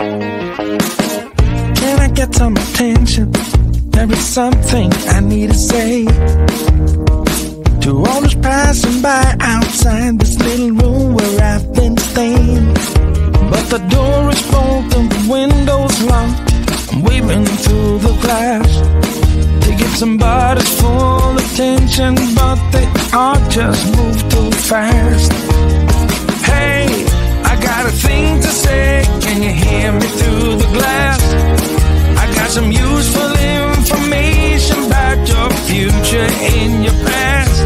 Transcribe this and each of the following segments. Can I get some attention? There is something I need to say to all those passing by outside this little room where I've been staying. But the door is bolted and the window's locked. I'm waving through the glass to get somebody's full attention, but they all just move too fast. Hey, I got a thing to say. Can you hear me through the glass? I got some useful information about your future in your past.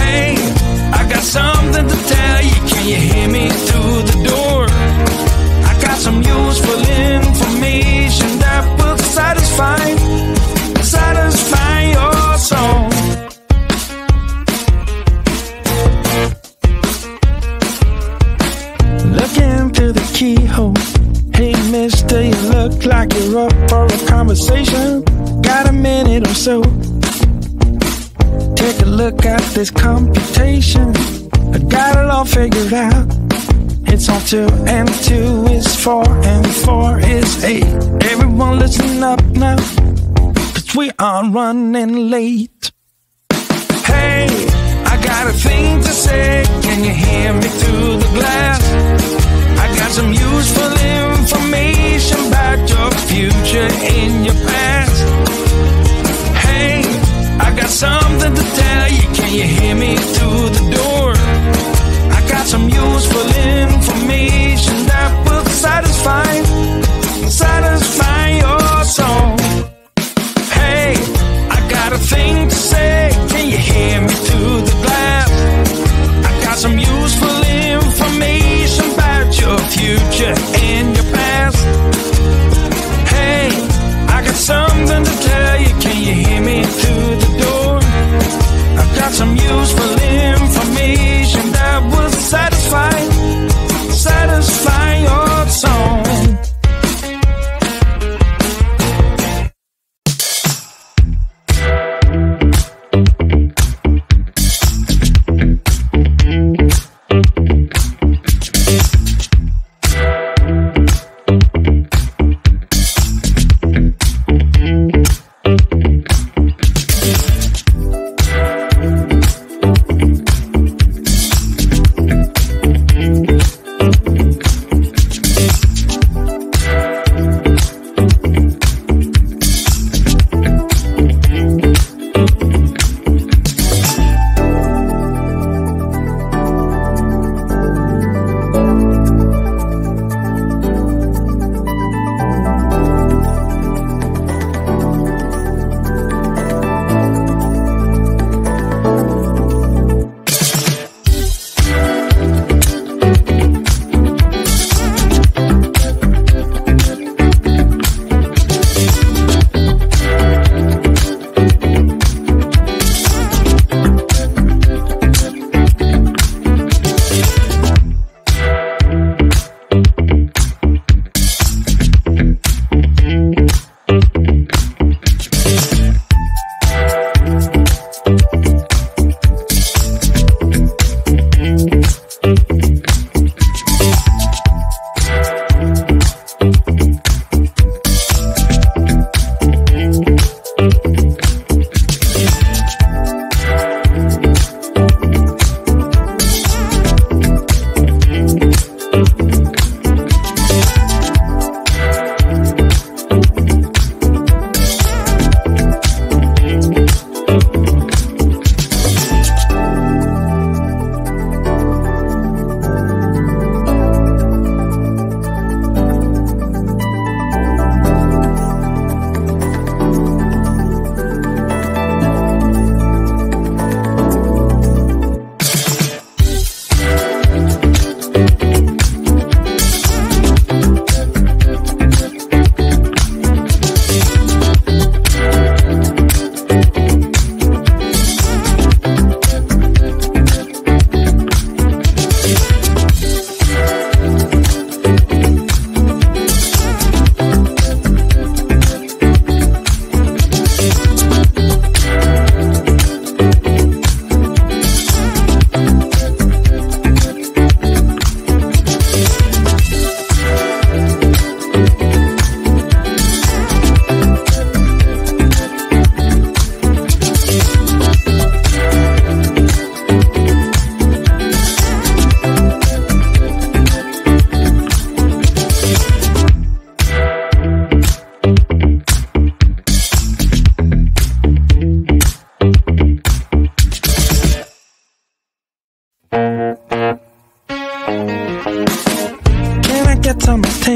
Hey, I got something to tell you. Can you hear me through the door? I got some useful information that will satisfy your soul. Looking through the keyhole. Hey mister, you look like you're up for a conversation. Got a minute or so? Take a look at this computation. I got it all figured out. It's all 2 and 2 is 4 and 4 is 8. Everyone listen up now, 'cause we are running late. Hey, I got a thing to say. Can you hear me through the glass? I got some useful information about your future in your past. Hey, I got something to tell you. Can you hear me through the door? I got some useful information that will satisfy your soul. Hey, I got a thing to say. Can you hear me through the glass? I got some useful information about your future and your past. Hey, I got something to tell you. Can you hear me through the door? I got some useful information that will satisfy your soul.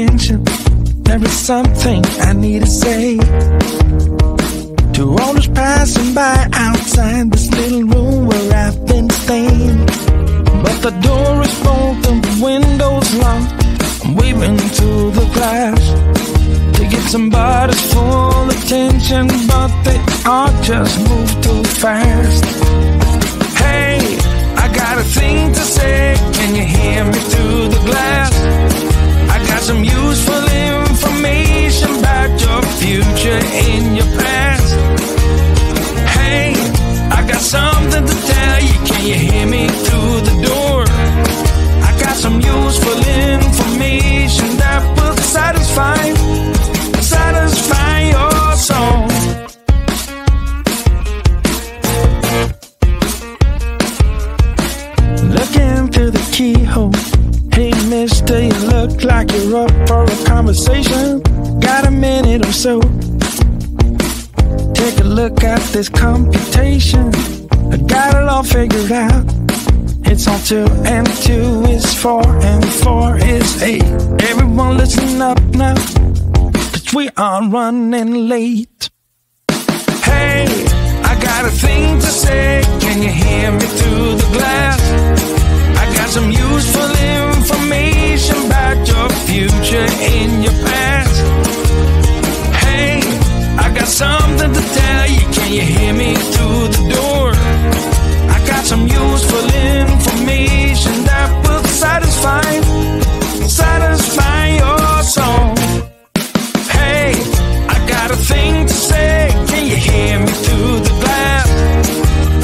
attention. There is something I need to say to all those passing by outside this little room where I've been staying. But the door is both and the window's locked. I'm waving to the glass to get somebody's full attention, but they all just move too fast. Hey, I got a thing to say. Can you hear me through the glass? I got some useful information about your future and your past. Hey, I got something to tell you. Can you hear me through the door? I got some useful information that will satisfy your soul. Looking through the keyhole. Hey mister, you look like you're up for a conversation. Got a minute or so? Take a look at this computation. I got it all figured out. It's on 2 and 2 is 4 and 4 is 8. Everyone listen up now, 'cause we are running late. Hey, I got a thing to say. Can you hear me through the glass? I got some useful information about your future and your past. Hey, I got something to tell you. Can you hear me through the door? I got some useful information that will satisfy your soul. Hey, I got a thing to say. Can you hear me through the glass?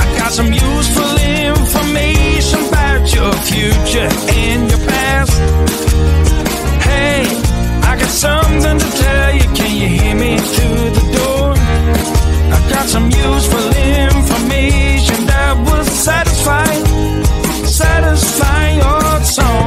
I got some useful information about your future and your past. Hey, I got something to tell you. Can you hear me through the door? I got some useful information that will satisfy your soul.